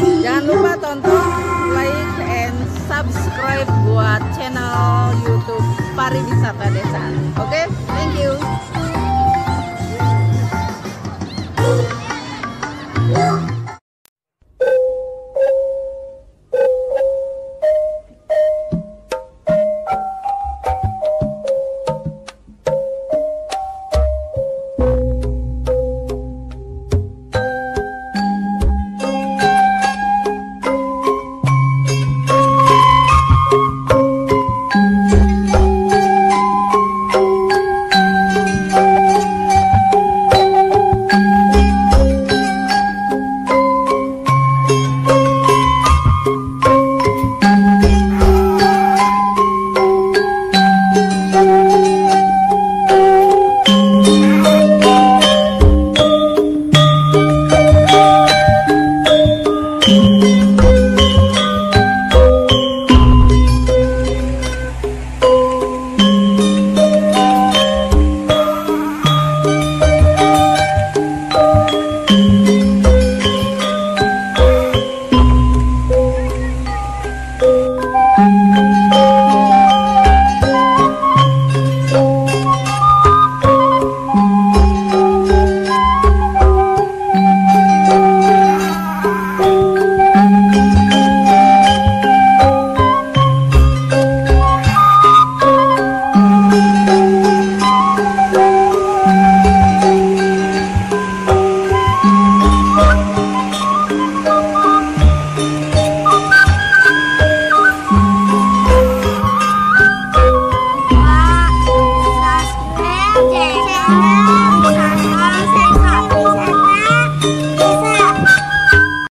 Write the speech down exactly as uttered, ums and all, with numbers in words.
Jangan lupa tonton, like, and subscribe buat channel YouTube Pariwisata Desa. Oke, okay? Thank you.